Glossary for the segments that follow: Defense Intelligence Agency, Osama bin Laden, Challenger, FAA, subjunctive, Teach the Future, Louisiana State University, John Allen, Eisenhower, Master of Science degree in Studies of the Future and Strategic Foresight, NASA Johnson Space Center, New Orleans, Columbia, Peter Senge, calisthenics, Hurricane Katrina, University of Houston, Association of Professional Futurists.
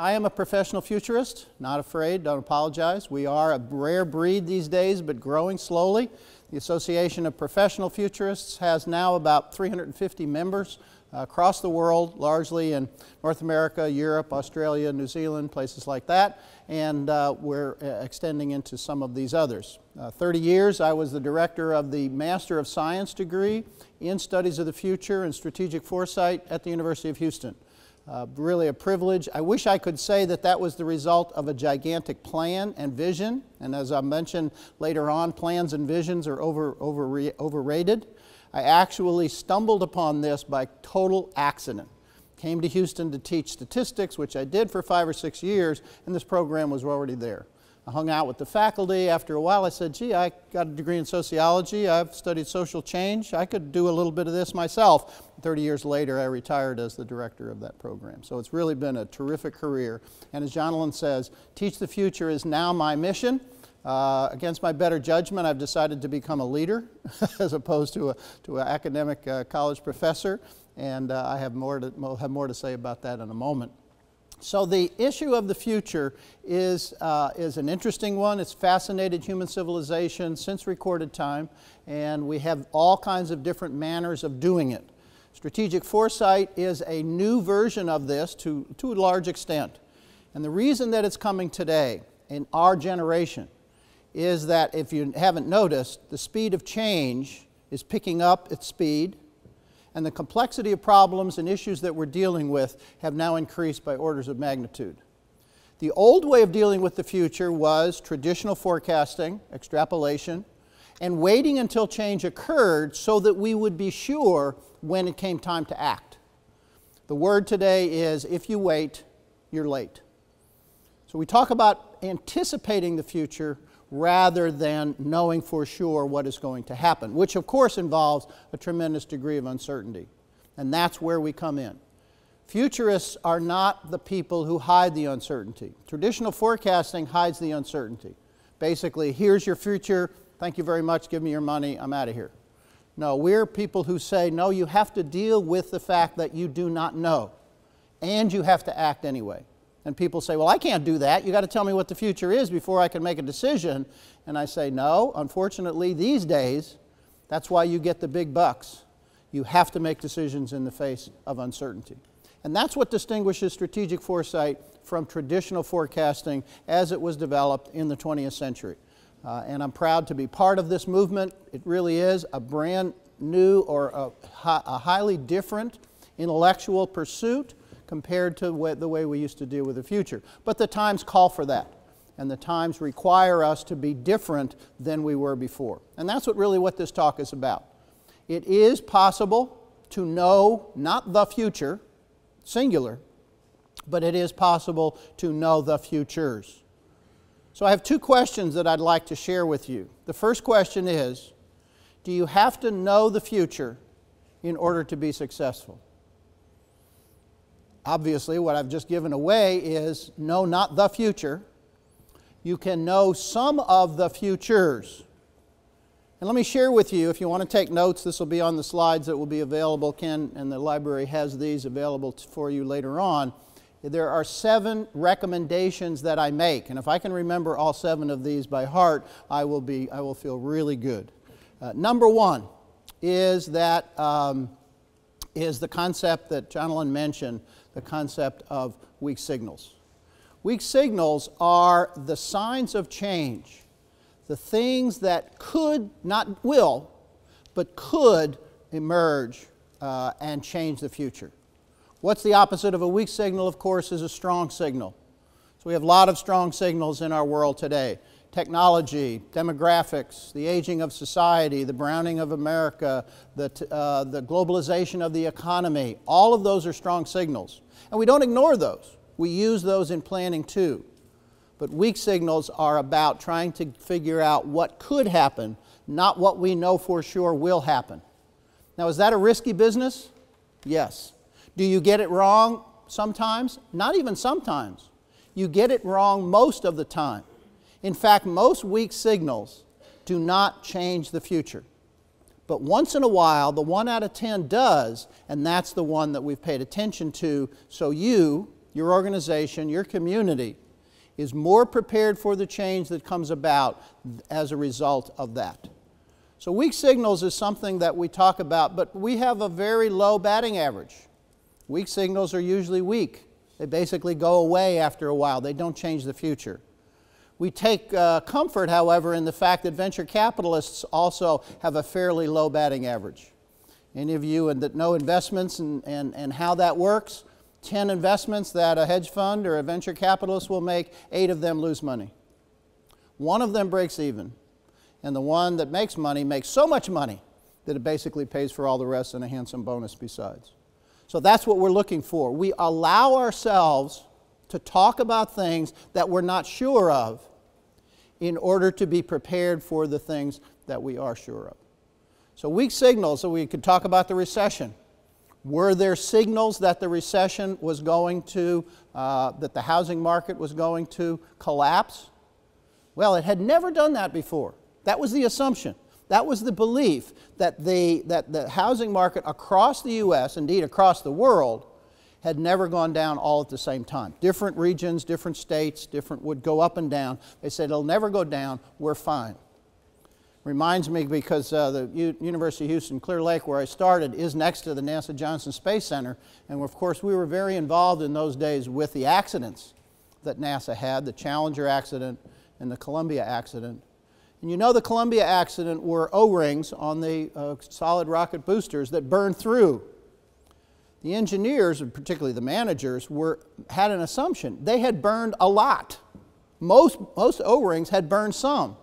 I am a professional futurist, not afraid, don't apologize. We are a rare breed these days, but growing slowly. The Association of Professional Futurists has now about 350 members across the world, largely in North America, Europe, Australia, New Zealand, places like that, and we're extending into some of these others. 30 years, I was the director of the Master of Science degree in Studies of the Future and Strategic Foresight at the University of Houston. Really a privilege. I wish I could say that that was the result of a gigantic plan and vision, and as I mentioned later on, plans and visions are overrated. I actually stumbled upon this by total accident. Came to Houston to teach statistics, which I did for 5 or 6 years, and this program was already there. I hung out with the faculty. After a while I said, gee, I got a degree in sociology, I've studied social change, I could do a little bit of this myself. 30 years later I retired as the director of that program. So it's really been a terrific career, and as John Allen says, Teach the Future is now my mission. Against my better judgment, I've decided to become a leader as opposed to an academic college professor, and I have more to say about that in a moment. So the issue of the future is an interesting one. It's fascinated human civilization since recorded time, and we have all kinds of different manners of doing it. Strategic foresight is a new version of this to a large extent. And the reason that it's coming today in our generation is that, if you haven't noticed, the speed of change is picking up its speed, and the complexity of problems and issues that we're dealing with have now increased by orders of magnitude. The old way of dealing with the future was traditional forecasting, extrapolation, and waiting until change occurred so that we would be sure when it came time to act. The word today is, if you wait, you're late. So we talk about anticipating the future rather than knowing for sure what is going to happen, which of course involves a tremendous degree of uncertainty. And that's where we come in. Futurists are not the people who hide the uncertainty. Traditional forecasting hides the uncertainty. Basically, here's your future, thank you very much, give me your money, I'm out of here. No, we're people who say, no, you have to deal with the fact that you do not know, and you have to act anyway. And people say, well, I can't do that. You've got to tell me what the future is before I can make a decision. And I say, no, unfortunately, these days, that's why you get the big bucks. You have to make decisions in the face of uncertainty. And that's what distinguishes strategic foresight from traditional forecasting as it was developed in the 20th century. And I'm proud to be part of this movement. It really is a brand new or a highly different intellectual pursuit compared to the way we used to deal with the future. But the times call for that, and the times require us to be different than we were before. And that's really what this talk is about. It is possible to know not the future, singular, but it is possible to know the futures. So I have two questions that I'd like to share with you. The first question is, do you have to know the future in order to be successful? Obviously, what I've just given away is, no, not the future. You can know some of the futures. And let me share with you, if you want to take notes, this will be on the slides that will be available. Ken and the library has these available for you later on. There are 7 recommendations that I make, and if I can remember all 7 of these by heart, I will feel really good. Number 1 is that is the concept that John Allen mentioned, the concept of weak signals. Weak signals are the signs of change, the things that could, not will, but could emerge and change the future. What's the opposite of a weak signal, of course, is a strong signal. So we have a lot of strong signals in our world today. Technology, demographics, the aging of society, the browning of America, the globalization of the economy, all of those are strong signals. And we don't ignore those. We use those in planning too. But weak signals are about trying to figure out what could happen, not what we know for sure will happen. Now, is that a risky business? Yes. Do you get it wrong sometimes? Not even sometimes. You get it wrong most of the time. In fact, most weak signals do not change the future. But once in a while, the 1 out of 10 does, and that's the one that we've paid attention to, so you, your organization, your community is more prepared for the change that comes about as a result of that. So weak signals is something that we talk about, but we have a very low batting average. Weak signals are usually weak. They basically go away after a while. They don't change the future. We take comfort, however, in the fact that venture capitalists also have a fairly low batting average. Any of you that know investments and how that works, 10 investments that a hedge fund or a venture capitalist will make, 8 of them lose money. One of them breaks even. And the one that makes money makes so much money that it basically pays for all the rest and a handsome bonus besides. So that's what we're looking for. We allow ourselves to talk about things that we're not sure of in order to be prepared for the things that we are sure of. So weak signals, so we could talk about the recession. Were there signals that the recession was going to, that the housing market was going to collapse? Well, it had never done that before. That was the assumption. That was the belief that the housing market across the U.S., indeed across the world, had never gone down all at the same time. Different regions, different states, different would go up and down. They said, it'll never go down, we're fine. Reminds me because the University of Houston, Clear Lake, where I started, is next to the NASA Johnson Space Center. And of course, we were very involved in those days with the accidents that NASA had, the Challenger accident and the Columbia accident. And you know the Columbia accident were O-rings on the solid rocket boosters that burned through. The engineers, and particularly the managers, had an assumption. They had burned a lot. Most O-rings had burned some,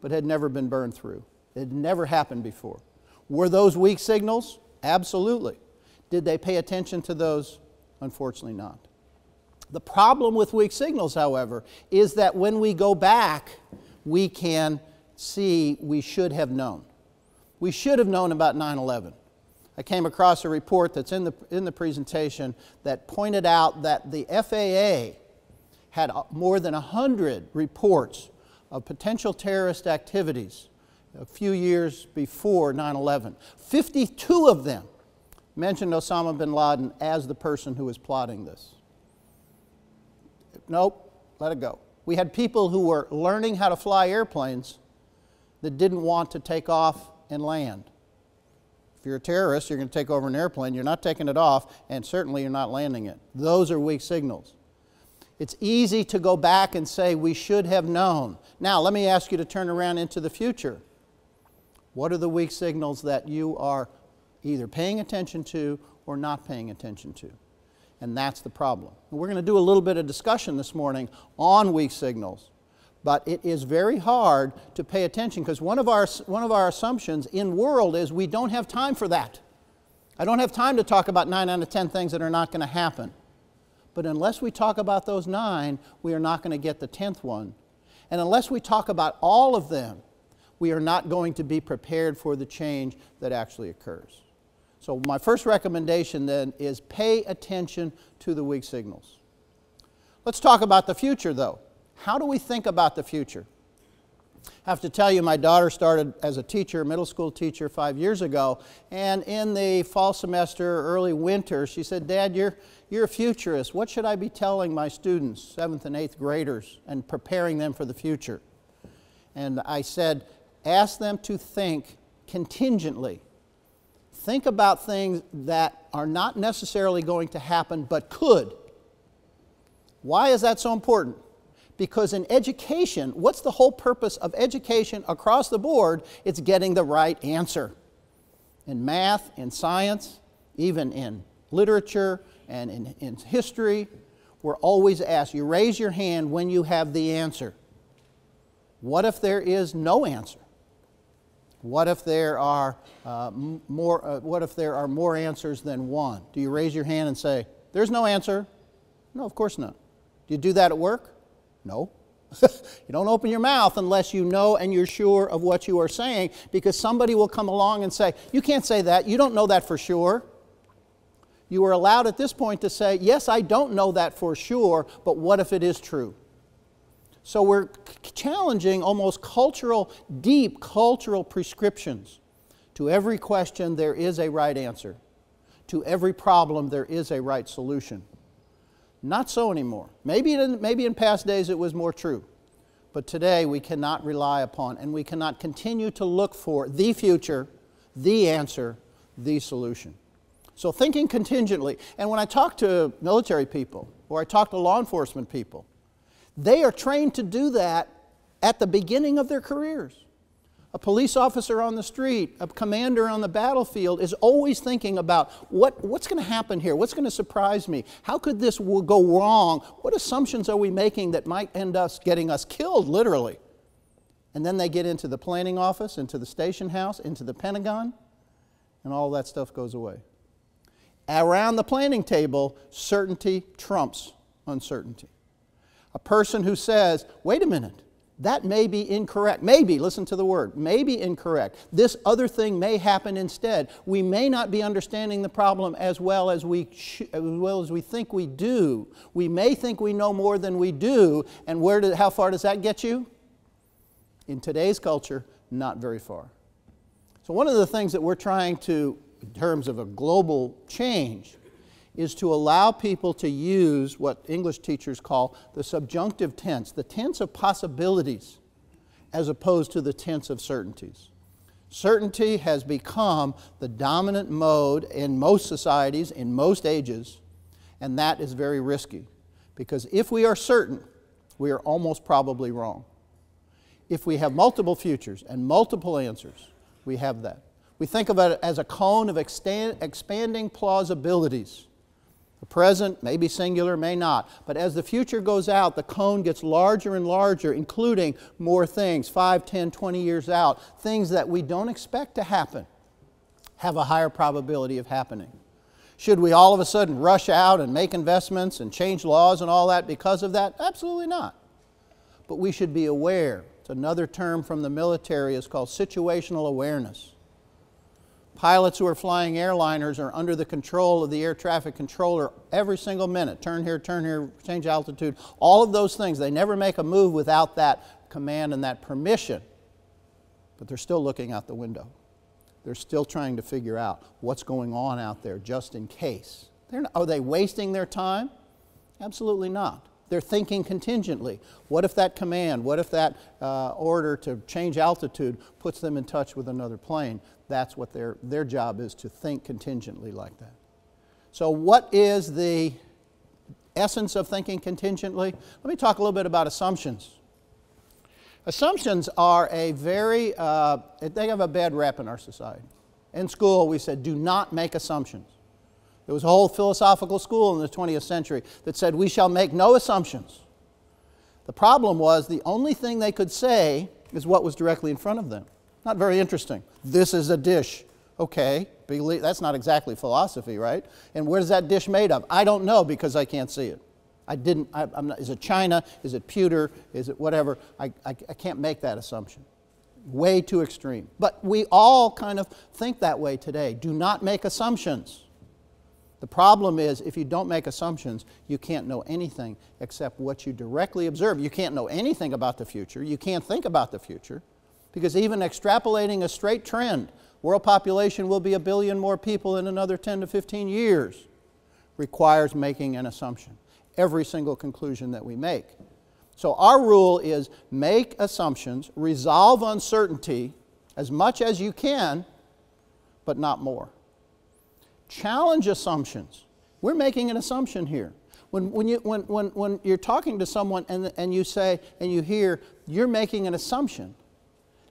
but had never been burned through. It had never happened before. Were those weak signals? Absolutely. Did they pay attention to those? Unfortunately not. The problem with weak signals, however, is that when we go back, we can see we should have known. We should have known about 9/11. I came across a report that's in the presentation that pointed out that the FAA had more than 100 reports of potential terrorist activities a few years before 9/11. 52 of them mentioned Osama bin Laden as the person who was plotting this. Nope, let it go. We had people who were learning how to fly airplanes that didn't want to take off and land. If you're a terrorist, you're going to take over an airplane. You're not taking it off, and certainly you're not landing it. Those are weak signals. It's easy to go back and say we should have known. Now, let me ask you to turn around into the future. What are the weak signals that you are either paying attention to or not paying attention to? And that's the problem. And we're going to do a little bit of discussion this morning on weak signals. But it is very hard to pay attention because one of our assumptions in world is we don't have time for that. I don't have time to talk about 9 out of 10 things that are not going to happen. But unless we talk about those 9, we are not going to get the 10th one. And unless we talk about all of them, we are not going to be prepared for the change that actually occurs. So my first recommendation then is pay attention to the weak signals. Let's talk about the future though. How do we think about the future? I have to tell you, my daughter started as a teacher, middle school teacher 5 years ago, and in the fall semester, early winter, she said, Dad, you're a futurist. What should I be telling my students, 7th and 8th graders, and preparing them for the future? And I said, ask them to think contingently. Think about things that are not necessarily going to happen, but could. Why is that so important? Because in education, what's the whole purpose of education across the board? It's getting the right answer. In math, in science, even in literature, and in history, we're always asked, you raise your hand when you have the answer. What if there is no answer? What if there are more answers than one? Do you raise your hand and say, there's no answer? No, of course not. Do you do that at work? No. You don't open your mouth unless you know and you're sure of what you are saying, because somebody will come along and say, you can't say that. You don't know that for sure. You are allowed at this point to say, yes, I don't know that for sure, but what if it is true? So we're challenging almost cultural, deep cultural prescriptions. To every question, there is a right answer. To every problem, there is a right solution. Not so anymore. Maybe in past days it was more true. But today we cannot rely upon, and we cannot continue to look for the future, the answer, the solution. So thinking contingently. And when I talk to military people, or I talk to law enforcement people, they are trained to do that at the beginning of their careers. A police officer on the street, a commander on the battlefield is always thinking about what's going to happen here, what's going to surprise me, how could this go wrong, what assumptions are we making that might end up getting us killed, literally. And then they get into the planning office, into the station house, into the Pentagon, and all that stuff goes away. Around the planning table, certainty trumps uncertainty. A person who says, wait a minute, that may be incorrect. Maybe, listen to the word, may be incorrect. This other thing may happen instead. We may not be understanding the problem as well as we think we do. We may think we know more than we do, and how far does that get you? In today's culture, not very far. So one of the things that we're trying to, in terms of a global change, is to allow people to use what English teachers call the subjunctive tense, the tense of possibilities, as opposed to the tense of certainties. Certainty has become the dominant mode in most societies, in most ages, and that is very risky. Because if we are certain, we are almost probably wrong. If we have multiple futures and multiple answers, we have that. We think about it as a cone of expanding plausibilities. The present may be singular, may not. But as the future goes out, the cone gets larger and larger, including more things, 5, 10, 20 years out. Things that we don't expect to happen have a higher probability of happening. Should we all of a sudden rush out and make investments and change laws and all that because of that? Absolutely not. But we should be aware. It's another term from the military is called situational awareness. Pilots who are flying airliners are under the control of the air traffic controller every single minute. Turn here, change altitude, all of those things. They never make a move without that command and that permission. But they're still looking out the window. They're still trying to figure out what's going on out there just in case. Are they wasting their time? Absolutely not. They're thinking contingently. What if that command, what if that order to change altitude puts them in touch with another plane? That's what their job is, to think contingently like that. So what is the essence of thinking contingently? Let me talk a little bit about assumptions. Assumptions are a very, they have a bad rap in our society. In school we said, do not make assumptions. There was a whole philosophical school in the 20th century that said, we shall make no assumptions. The problem was the only thing they could say is what was directly in front of them. Not very interesting. This is a dish. Okay, that's not exactly philosophy, right? And where's that dish made of? I don't know because I can't see it. Is it china? Is it pewter? Is it whatever? I can't make that assumption. Way too extreme. But we all kind of think that way today. Do not make assumptions. The problem is, if you don't make assumptions, you can't know anything except what you directly observe. You can't know anything about the future. You can't think about the future. Because even extrapolating a straight trend, world population will be 1 billion more people in another 10 to 15 years, requires making an assumption. Every single conclusion that we make. So our rule is make assumptions, resolve uncertainty as much as you can, but not more. Challenge assumptions. We're making an assumption here. When you're talking to someone and you say, and you hear, you're making an assumption,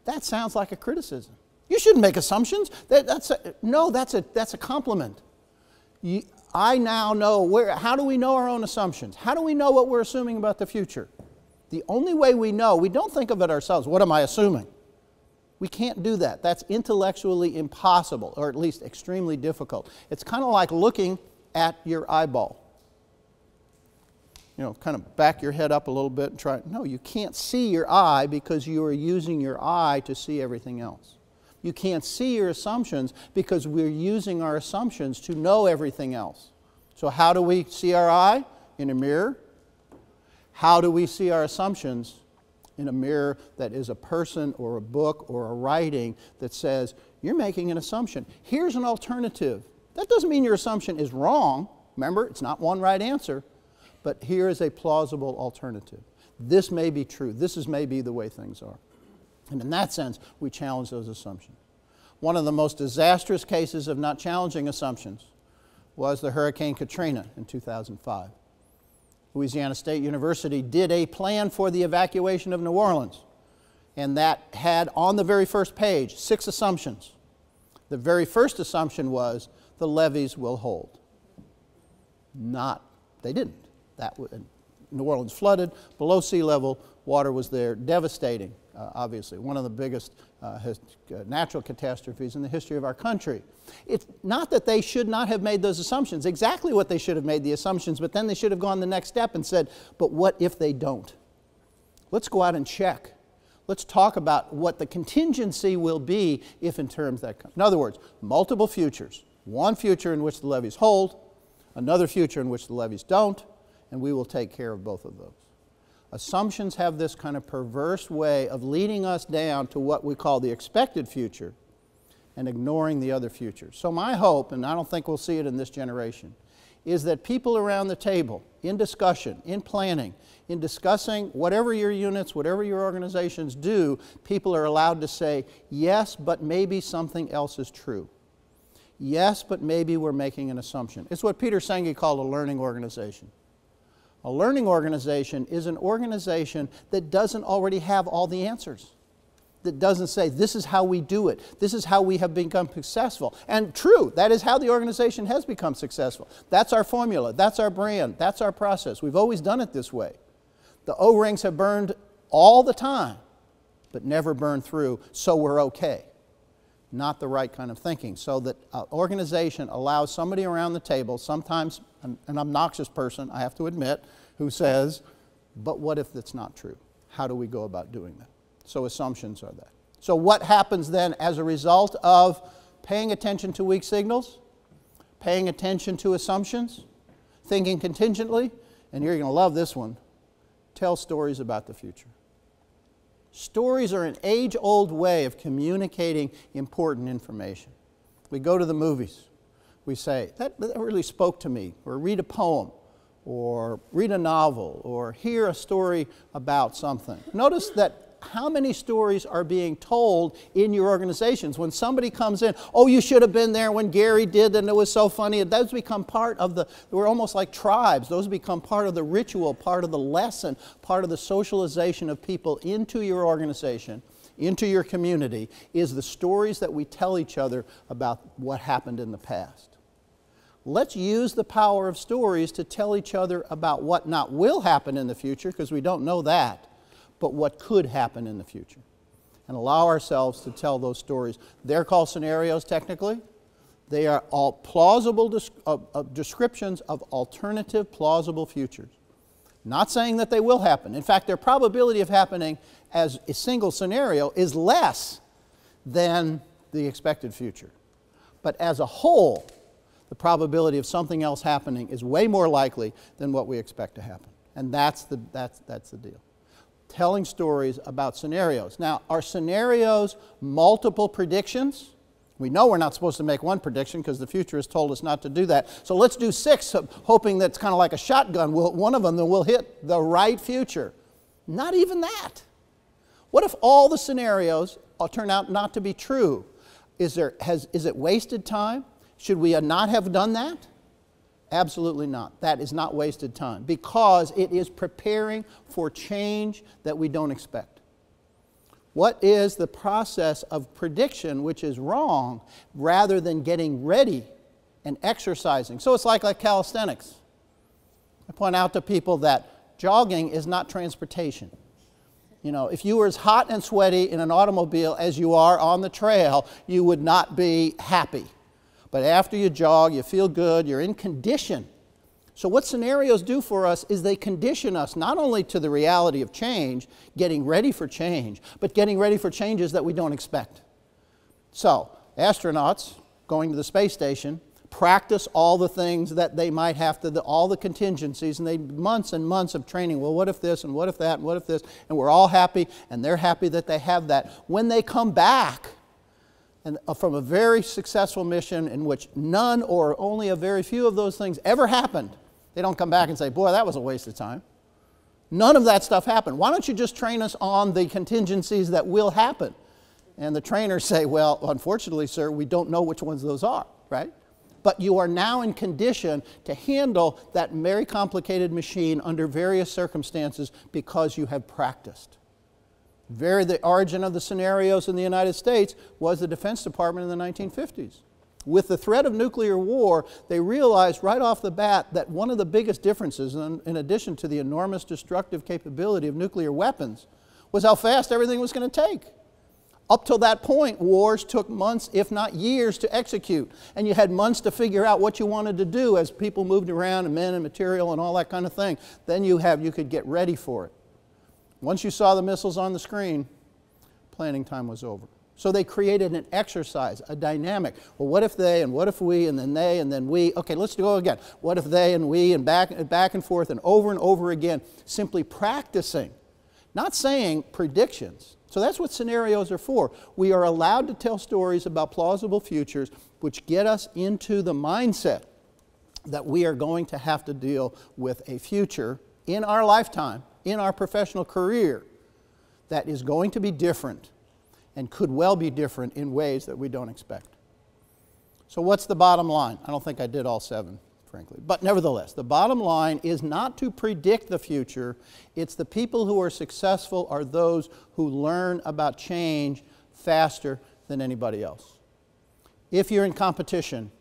that sounds like a criticism. You shouldn't make assumptions. That's a compliment. I now know how do we know our own assumptions? How do we know what we're assuming about the future? The only way we know, we don't think of it ourselves. What am I assuming? We can't do that. That's intellectually impossible, or at least extremely difficult. It's kind of like looking at your eyeball. You know, kind of back your head up a little bit and try. No, you can't see your eye because you are using your eye to see everything else. You can't see your assumptions because we're using our assumptions to know everything else. So how do we see our eye? In a mirror. How do we see our assumptions? In a mirror that is a person or a book or a writing that says, you're making an assumption. Here's an alternative. That doesn't mean your assumption is wrong. Remember, it's not one right answer. But here is a plausible alternative. This may be true. This is maybe the way things are. And in that sense, we challenge those assumptions. One of the most disastrous cases of not challenging assumptions was the Hurricane Katrina in 2005. Louisiana State University did a plan for the evacuation of New Orleans, and that had on the very first page 6 assumptions. The very first assumption was the levees will hold. They didn't. New Orleans flooded, below sea level, water was there, devastating, obviously, one of the biggest natural catastrophes in the history of our country. It's not that they should not have made those assumptions, exactly what they should have made the assumptions, but then they should have gone the next step and said, but what if they don't? Let's go out and check. Let's talk about what the contingency will be if in terms that come. In other words, multiple futures. One future in which the levees hold, another future in which the levees don't, and we will take care of both of those. Assumptions have this kind of perverse way of leading us down to what we call the expected future and ignoring the other future. So my hope, and I don't think we'll see it in this generation, is that people around the table, in discussion, in planning, in discussing whatever your units, whatever your organizations do, people are allowed to say, yes, but maybe something else is true. Yes, but maybe we're making an assumption. It's what Peter Senge called a learning organization. A learning organization is an organization that doesn't already have all the answers, that doesn't say, this is how we do it, this is how we have become successful. And true, that is how the organization has become successful. That's our formula, that's our brand, that's our process. We've always done it this way. The O-rings have burned all the time, but never burned through, so we're okay. Not the right kind of thinking. So that an organization allows somebody around the table, sometimes an obnoxious person, I have to admit, who says, but what if that's not true? How do we go about doing that? So assumptions are that. So what happens then as a result of paying attention to weak signals, paying attention to assumptions, thinking contingently, and you're going to love this one, tell stories about the future. Stories are an age-old way of communicating important information. We go to the movies. We say, that really spoke to me, or read a poem, or read a novel, or hear a story about something. Notice that how many stories are being told in your organizations. When somebody comes in, oh, you should have been there when Gary did, and it was so funny. Those become part of the, we're almost like tribes. Those become part of the ritual, part of the lesson, part of the socialization of people into your organization, into your community, is the stories that we tell each other about what happened in the past. Let's use the power of stories to tell each other about what not will happen in the future, because we don't know that, but what could happen in the future, and allow ourselves to tell those stories. They're called scenarios technically. They are all plausible descriptions of alternative plausible futures. Not saying that they will happen. In fact, their probability of happening as a single scenario is less than the expected future. But as a whole, the probability of something else happening is way more likely than what we expect to happen. And that's the deal. Telling stories about scenarios. Now, are scenarios multiple predictions? We know we're not supposed to make one prediction because the future has told us not to do that. So let's do 6, hoping that's kind of like a shotgun. One of them that will hit the right future. Not even that. What if all the scenarios turn out not to be true? Is it wasted time? Should we not have done that? Absolutely not. That is not wasted time because it is preparing for change that we don't expect. What is the process of prediction which is wrong rather than getting ready and exercising? So it's like calisthenics. I point out to people that jogging is not transportation. You know, if you were as hot and sweaty in an automobile as you are on the trail, you would not be happy. But after you jog, you feel good, you're in condition. So what scenarios do for us is they condition us not only to the reality of change, getting ready for change, but getting ready for changes that we don't expect. So astronauts going to the space station practice all the things that they might have to, all the contingencies, and they months and months of training. Well, what if this, and what if that, and what if this, and we're all happy, and they're happy that they have that. When they come back, and from a very successful mission in which none or only a very few of those things ever happened, They don't come back and say, boy, that was a waste of time. None of that stuff happened. Why don't you just train us on the contingencies that will happen? And the trainers say, well, unfortunately, sir, we don't know which ones those are, right? But you are now in condition to handle that very complicated machine under various circumstances because you have practiced. The origin of the scenarios in the United States was the Defense Department in the 1950s. With the threat of nuclear war, they realized right off the bat that one of the biggest differences, in addition to the enormous destructive capability of nuclear weapons, was how fast everything was going to take. Up till that point, wars took months, if not years, to execute. And you had months to figure out what you wanted to do as people moved around and men and material and all that kind of thing. Then you could get ready for it. Once you saw the missiles on the screen, planning time was over. So they created an exercise, a dynamic. Well, what if they, and what if we, and then they, and then we. Okay, let's go again. What if they and we, and back and forth, and over again, simply practicing, not saying predictions. So that's what scenarios are for. We are allowed to tell stories about plausible futures which get us into the mindset that we are going to have to deal with a future in our lifetime, in our professional career, that is going to be different and could well be different in ways that we don't expect. So what's the bottom line? I don't think I did all seven, frankly. But nevertheless, the bottom line is not to predict the future. It's the people who are successful are those who learn about change faster than anybody else. If you're in competition,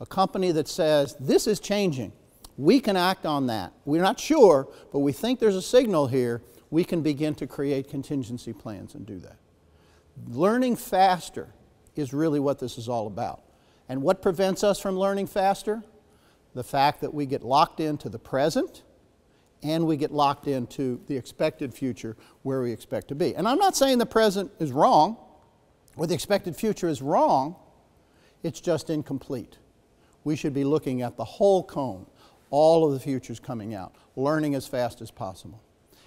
a company that says, this is changing, we can act on that. We're not sure, but we think there's a signal here. We can begin to create contingency plans and do that. Learning faster is really what this is all about. And what prevents us from learning faster? The fact that we get locked into the present and we get locked into the expected future where we expect to be. And I'm not saying the present is wrong or the expected future is wrong. It's just incomplete. We should be looking at the whole cone, all of the futures coming out, learning as fast as possible.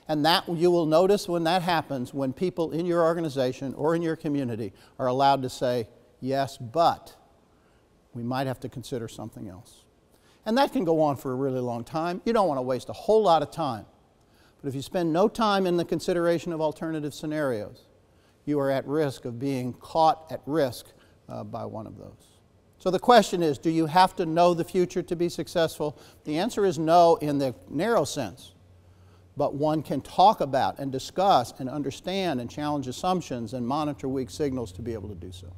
And that you will notice when that happens, when people in your organization or in your community are allowed to say, yes, but we might have to consider something else. And that can go on for a really long time. You don't want to waste a whole lot of time. But if you spend no time in the consideration of alternative scenarios, you are at risk of being caught at risk by one of those. So the question is, do you have to know the future to be successful? The answer is no in the narrow sense. But one can talk about and discuss and understand and challenge assumptions and monitor weak signals to be able to do so.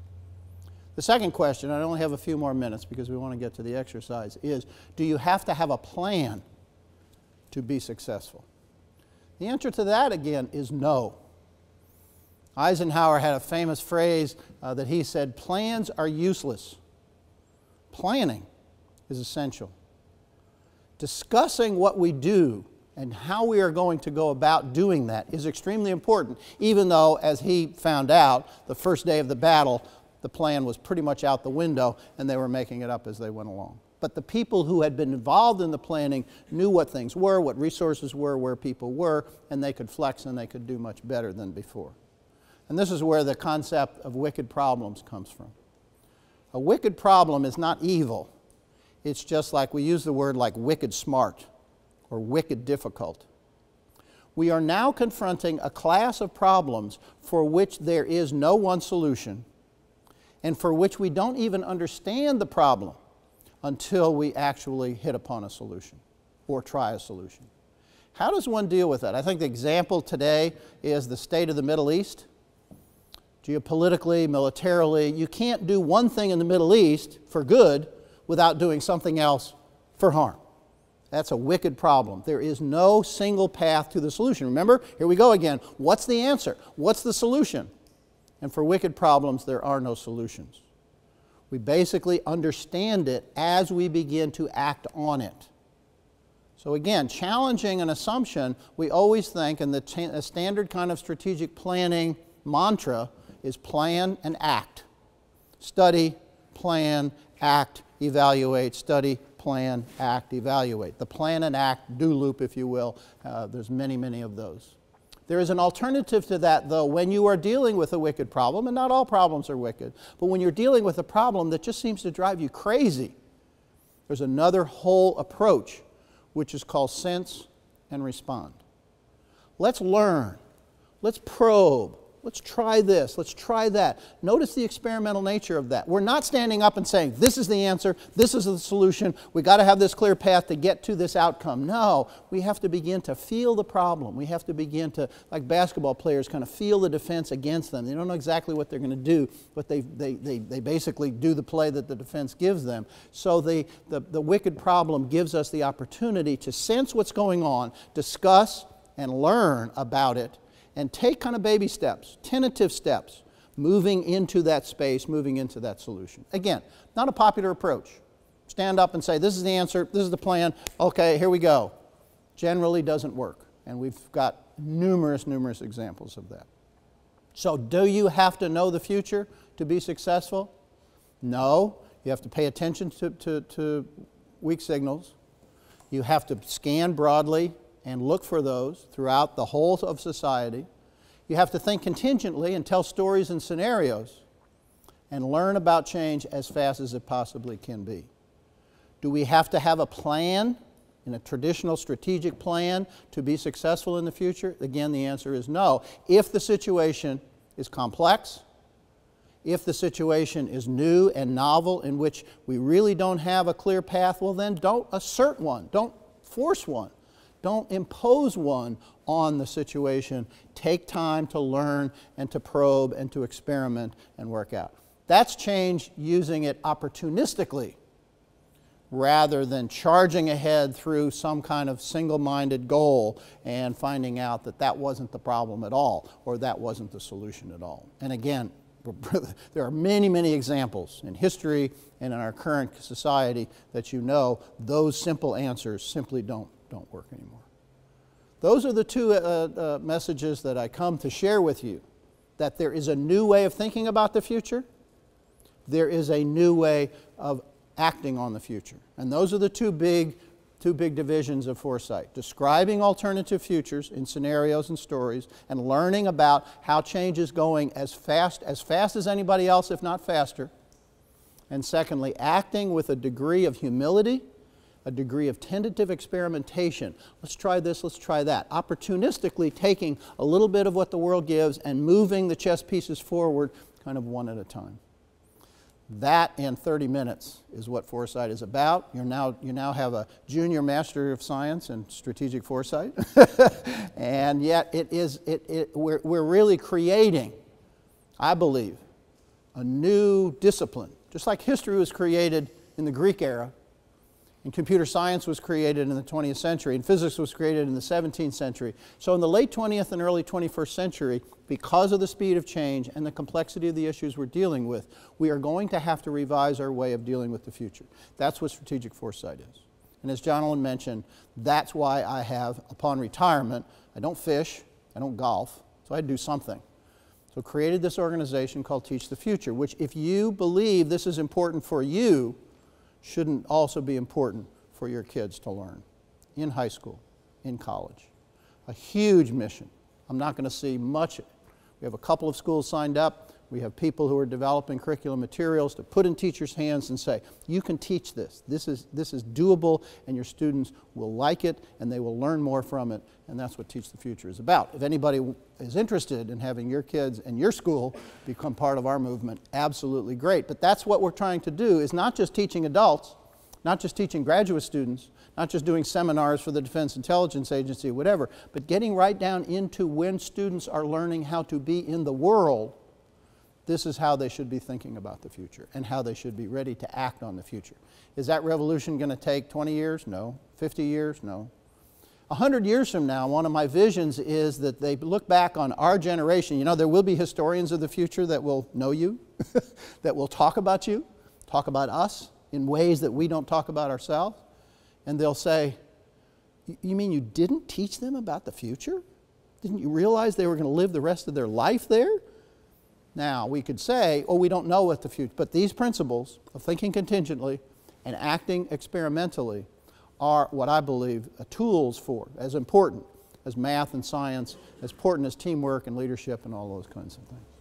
The second question, I only have a few more minutes because we want to get to the exercise, is do you have to have a plan to be successful? The answer to that, again, is no. Eisenhower had a famous phrase that he said, plans are useless. Planning is essential. Discussing what we do and how we are going to go about doing that is extremely important, even though, as he found out, the first day of the battle, the plan was pretty much out the window and they were making it up as they went along. But the people who had been involved in the planning knew what things were, what resources were, where people were, and they could flex and they could do much better than before. And this is where the concept of wicked problems comes from. A wicked problem is not evil. It's just like we use the word like wicked smart or wicked difficult. We are now confronting a class of problems for which there is no one solution and for which we don't even understand the problem until we actually hit upon a solution or try a solution. How does one deal with that? I think the example today is the state of the Middle East. Geopolitically, militarily, you can't do one thing in the Middle East for good without doing something else for harm. That's a wicked problem. There is no single path to the solution. Remember, here we go again. What's the answer? What's the solution? And for wicked problems, there are no solutions. We basically understand it as we begin to act on it. So again, challenging an assumption, we always think, and the standard kind of strategic planning mantra is plan and act. Study, plan, act, evaluate, study, plan, act, evaluate. The plan and act do loop, if you will. There's many, many of those. There is an alternative to that, though, when you are dealing with a wicked problem, and not all problems are wicked, but when you're dealing with a problem that just seems to drive you crazy, there's another whole approach which is called sense and respond. Let's learn. Let's probe. Let's try this. Let's try that. Notice the experimental nature of that. We're not standing up and saying, this is the answer. This is the solution. We've got to have this clear path to get to this outcome. No, we have to begin to feel the problem. We have to begin to, like basketball players, kind of feel the defense against them. They don't know exactly what they're going to do, but they basically do the play that the defense gives them. So the wicked problem gives us the opportunity to sense what's going on, discuss and learn about it, and take kind of baby steps, tentative steps, moving into that space, moving into that solution. Again, not a popular approach. Stand up and say, this is the answer, this is the plan, okay, here we go. Generally doesn't work, and we've got numerous examples of that. So do you have to know the future to be successful? No, you have to pay attention to weak signals. You have to scan broadly and look for those throughout the whole of society. You have to think contingently and tell stories and scenarios and learn about change as fast as it possibly can be. Do we have to have a plan, in a traditional strategic plan, to be successful in the future? Again, the answer is no. If the situation is complex, if the situation is new and novel in which we really don't have a clear path, well then don't assert one, don't force one. Don't impose one on the situation. Take time to learn and to probe and to experiment and work out. That's change using it opportunistically rather than charging ahead through some kind of single-minded goal and finding out that that wasn't the problem at all or that wasn't the solution at all. And again, there are many examples in history and in our current society that you know those simple answers simply don't work anymore. Those are the two messages that I come to share with you, that there is a new way of thinking about the future, there is a new way of acting on the future. And those are the two big divisions of foresight, describing alternative futures in scenarios and stories and learning about how change is going as fast as anybody else, if not faster. And secondly, acting with a degree of humility, a degree of tentative experimentation. Let's try this, let's try that. Opportunistically taking a little bit of what the world gives and moving the chess pieces forward kind of one at a time. That in 30 minutes is what foresight is about. You now have a junior Master of Science in Strategic Foresight. And yet we're really creating, I believe, a new discipline. Just like history was created in the Greek era, and computer science was created in the 20th century, and physics was created in the 17th century. So in the late 20th and early 21st century, because of the speed of change and the complexity of the issues we're dealing with, we are going to have to revise our way of dealing with the future. That's what strategic foresight is. And as John Owen mentioned, that's why I have, upon retirement, I don't fish, I don't golf, so I do something. So I created this organization called Teach the Future, which if you believe this is important for you, shouldn't also be important for your kids to learn in high school, in college. A huge mission. I'm not going to see much of it. We have a couple of schools signed up. We have people who are developing curriculum materials to put in teachers' hands and say, you can teach this. This is doable, and your students will like it, and they will learn more from it, and that's what Teach the Future is about. If anybody is interested in having your kids and your school become part of our movement, absolutely great. But that's what we're trying to do, is not just teaching adults, not just teaching graduate students, not just doing seminars for the Defense Intelligence Agency, whatever, but getting right down into when students are learning how to be in the world. This is how they should be thinking about the future and how they should be ready to act on the future. Is that revolution going to take 20 years? No. 50 years? No. 100 years from now, one of my visions is that they look back on our generation. You know, there will be historians of the future that will know you, that will talk about you, talk about us in ways that we don't talk about ourselves. And they'll say, you mean you didn't teach them about the future? Didn't you realize they were going to live the rest of their life there? Now, we could say, oh, we don't know what the future, but these principles of thinking contingently and acting experimentally are what I believe tools for, as important as math and science, as important as teamwork and leadership and all those kinds of things.